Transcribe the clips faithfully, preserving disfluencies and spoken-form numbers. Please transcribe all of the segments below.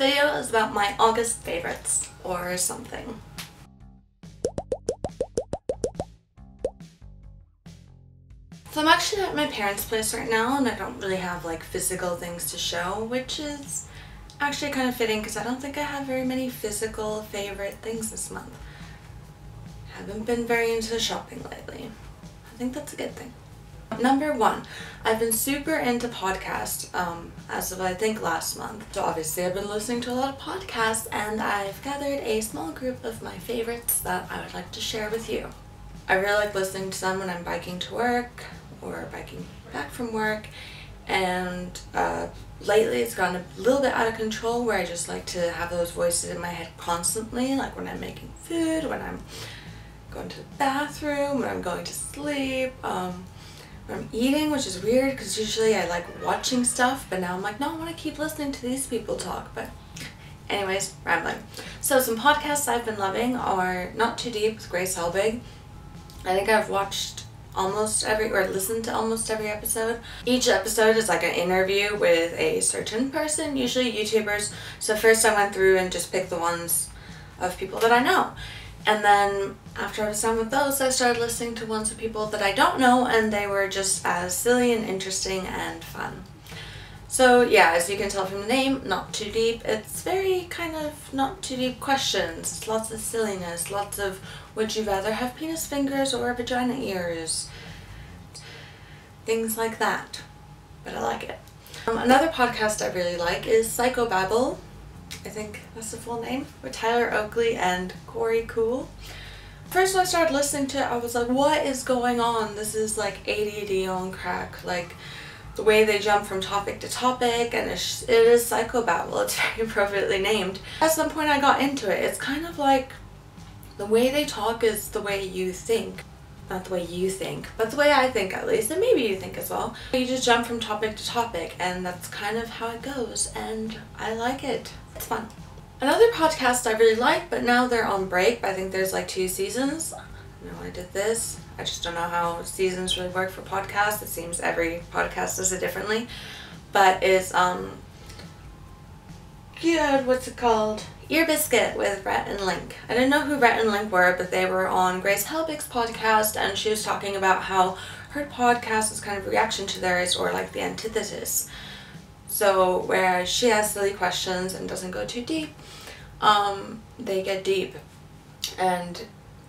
video is about my August favorites or something. So I'm actually at my parents' place right now and I don't really have like physical things to show, which is actually kind of fitting because I don't think I have very many physical favorite things this month. Haven't been very into shopping lately. I think that's a good thing. Number one, I've been super into podcasts um, as of I think last month. So obviously I've been listening to a lot of podcasts and I've gathered a small group of my favorites that I would like to share with you. I really like listening to them when I'm biking to work or biking back from work, and uh, lately it's gotten a little bit out of control where I just like to have those voices in my head constantly, like when I'm making food, when I'm going to the bathroom, when I'm going to sleep. Um, I'm eating, which is weird because usually I like watching stuff, but now I'm like, no, I want to keep listening to these people talk. But anyways, rambling. So some podcasts I've been loving are Not Too Deep with Grace Helbig. I think I've watched almost every, or listened to almost every episode. Each episode is like an interview with a certain person, usually YouTubers. So first I went through and just picked the ones of people that I know. And then after I was done with those, I started listening to ones of people that I don't know, and they were just as silly and interesting and fun. So yeah, as you can tell from the name, Not Too Deep, it's very kind of not too deep questions, lots of silliness, lots of would you rather have penis fingers or vagina ears, things like that, but I like it. Um, another podcast I really like is Psychobabble. I think that's the full name, with Tyler Oakley and Korey Kuhl. First when I started listening to it, I was like, what is going on? This is like A D D on crack, like the way they jump from topic to topic, and it is Psychobabble, it's very appropriately named. At some point I got into it. It's kind of like the way they talk is the way you think. Not the way you think, but the way I think at least, and maybe you think as well. You just jump from topic to topic, and that's kind of how it goes, and I like it. It's fun. Another podcast I really like, but now they're on break, I think there's like two seasons. No, I did this. I just don't know how seasons really work for podcasts. It seems every podcast does it differently, but it's, um, yeah, what's it called? Ear Biscuit with Rhett and Link. I didn't know who Rhett and Link were, but they were on Grace Helbig's podcast, and she was talking about how her podcast is kind of a reaction to theirs, or like the antithesis. So where she has silly questions and doesn't go too deep, um, they get deep, and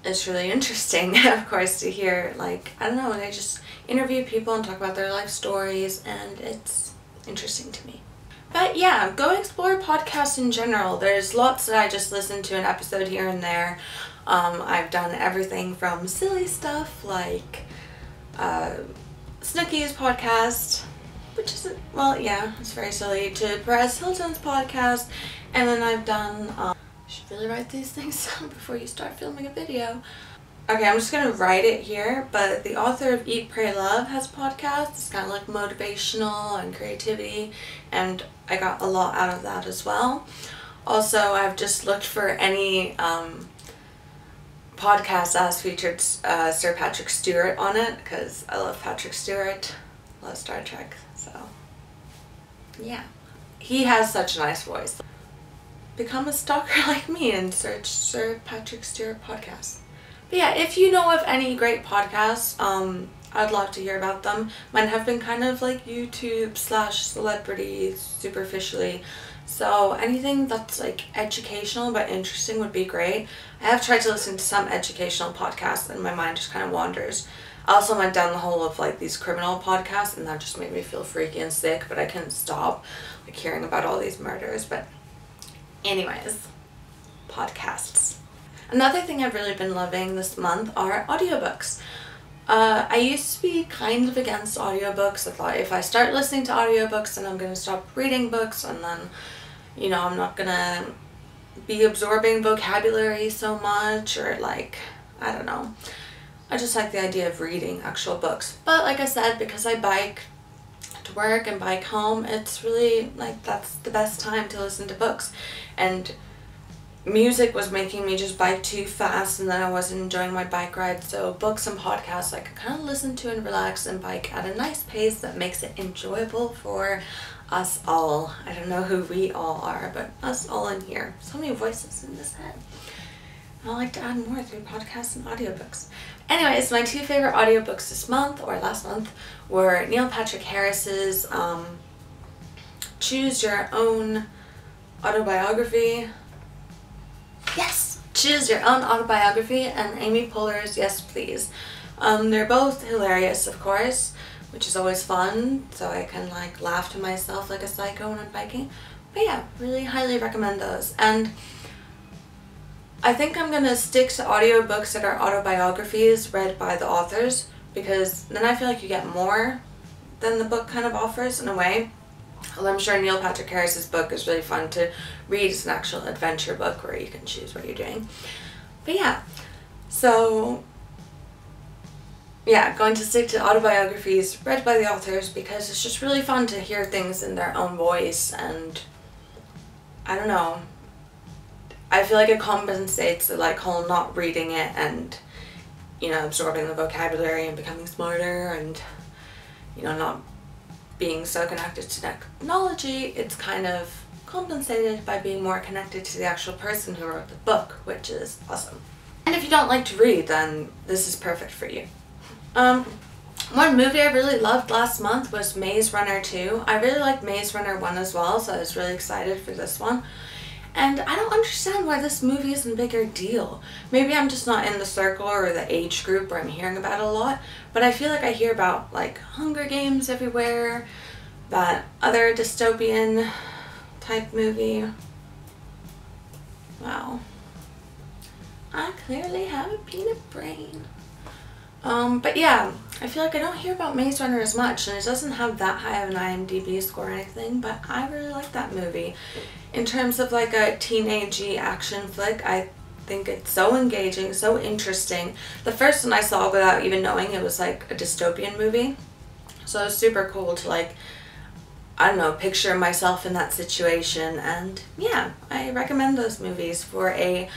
it's really interesting, of course, to hear, like, I don't know, they just interview people and talk about their life stories, and it's interesting to me. But yeah, go explore podcasts in general. There's lots that I just listen to an episode here and there. Um, I've done everything from silly stuff like uh, Snooki's podcast, which isn't, well, yeah, it's very silly, to Perez Hilton's podcast, and then I've done, um, you should really write these things down before you start filming a video. Okay, I'm just gonna write it here, but the author of Eat, Pray, Love has a podcast. It's kind of like motivational and creativity, and I got a lot out of that as well. Also, I've just looked for any um, podcast that has featured uh, Sir Patrick Stewart on it, because I love Patrick Stewart, love Star Trek, so yeah. He has such a nice voice. Become a stalker like me and search Sir Patrick Stewart podcast. But yeah, if you know of any great podcasts, um, I'd love to hear about them. Mine have been kind of like YouTube slash celebrity superficially, so anything that's like educational but interesting would be great. I have tried to listen to some educational podcasts and my mind just kind of wanders. I also went down the hole of like these criminal podcasts, and that just made me feel freaky and sick, but I couldn't stop like hearing about all these murders. But anyways, podcasts. Another thing I've really been loving this month are audiobooks. Uh, I used to be kind of against audiobooks. I thought if I start listening to audiobooks, then I'm going to stop reading books, and then, you know, I'm not going to be absorbing vocabulary so much, or like, I don't know. I just like the idea of reading actual books. But like I said, because I bike to work and bike home, it's really like that's the best time to listen to books. And music was making me just bike too fast, and then I wasn't enjoying my bike ride, so books and podcasts I could kind of listen to and relax and bike at a nice pace that makes it enjoyable for us all. I don't know who we all are, but us all in here. So many voices in this head. I like to add more through podcasts and audiobooks. Anyways, my two favorite audiobooks this month, or last month, were Neil Patrick Harris's um, Choose Your Own Autobiography. Yes! Choose Your Own Autobiography and Amy Poehler's Yes Please. Um, they're both hilarious, of course, which is always fun, so I can like laugh to myself like a psycho when I'm biking. But yeah, really highly recommend those. And I think I'm gonna stick to audiobooks that are autobiographies read by the authors, because then I feel like you get more than the book kind of offers in a way. Although I'm sure Neil Patrick Harris's book is really fun to read. It's an actual adventure book where you can choose what you're doing. But yeah, so yeah, going to stick to autobiographies read by the authors because it's just really fun to hear things in their own voice, and I don't know. I feel like it compensates the like whole not reading it and, you know, absorbing the vocabulary and becoming smarter and, you know, not being so connected to technology. It's kind of compensated by being more connected to the actual person who wrote the book, which is awesome. And if you don't like to read, then this is perfect for you. Um, one movie I really loved last month was Maze Runner two. I really liked Maze Runner one as well, so I was really excited for this one. And I don't understand why this movie isn't a bigger deal. Maybe I'm just not in the circle or the age group where I'm hearing about it a lot, but I feel like I hear about like Hunger Games everywhere, that other dystopian type movie. Wow. I clearly have a peanut brain. Um, but yeah, I feel like I don't hear about Maze Runner as much, and it doesn't have that high of an I M D B score or anything, but I really like that movie. In terms of like a teenage-y action flick, I think it's so engaging, so interesting. The first one I saw without even knowing it was like a dystopian movie, so it was super cool to like, I don't know, picture myself in that situation. And yeah, I recommend those movies for a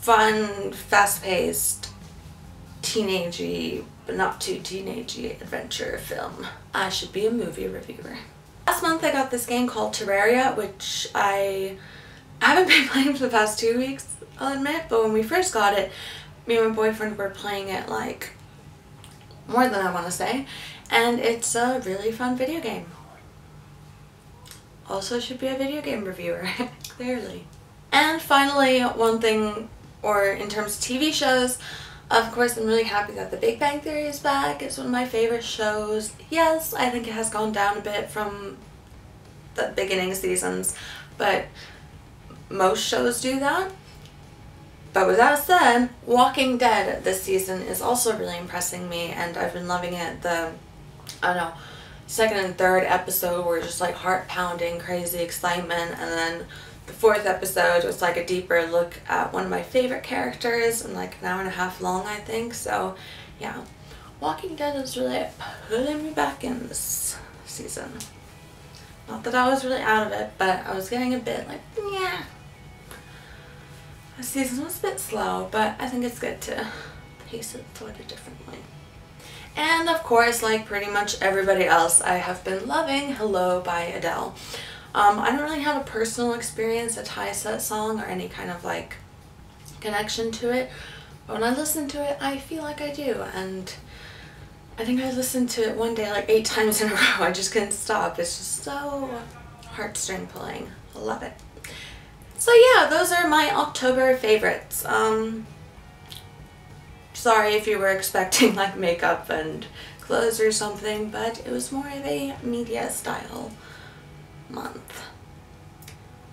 fun, fast-paged, teenagey, but not too teenagey adventure film. I should be a movie reviewer. Last month I got this game called Terraria, which I haven't been playing for the past two weeks, I'll admit, but when we first got it, me and my boyfriend were playing it like more than I want to say, and it's a really fun video game. Also should be a video game reviewer, clearly. And finally, one thing, or in terms of T V shows, of course, I'm really happy that The Big Bang Theory is back. It's one of my favorite shows. Yes, I think it has gone down a bit from the beginning seasons, but most shows do that. But with that said, Walking Dead this season is also really impressing me, and I've been loving it. The, I don't know, second and third episode were just like heart-pounding, crazy excitement, and then the fourth episode was like a deeper look at one of my favorite characters, and like an hour and a half long, I think. So yeah, Walking Dead is really pulling me back in this season. Not that I was really out of it, but I was getting a bit like, yeah. The season was a bit slow, but I think it's good to pace it sort of differently. And of course, like pretty much everybody else, I have been loving Hello by Adele. Um, I don't really have a personal experience that ties that song or any kind of like connection to it, but when I listen to it, I feel like I do, and I think I listened to it one day like eight times in a row. I just couldn't stop. It's just so heartstring pulling. I love it. So yeah, those are my October favorites. Um, sorry if you were expecting like makeup and clothes or something, but it was more of a media style month.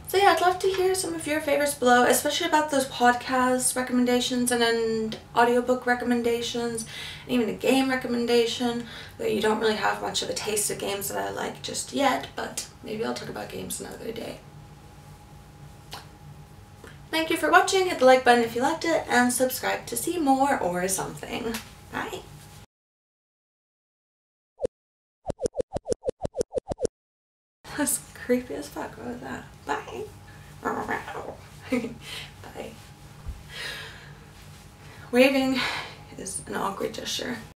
So yeah, I'd love to hear some of your favorites below, especially about those podcast recommendations and, and audiobook recommendations, and even a game recommendation, though you don't really have much of a taste of games that I like just yet, but maybe I'll talk about games another day. Thank you for watching, hit the like button if you liked it, and subscribe to see more or something. Bye! That's creepy as fuck. What was that? Bye. Bye. Waving is an awkward gesture.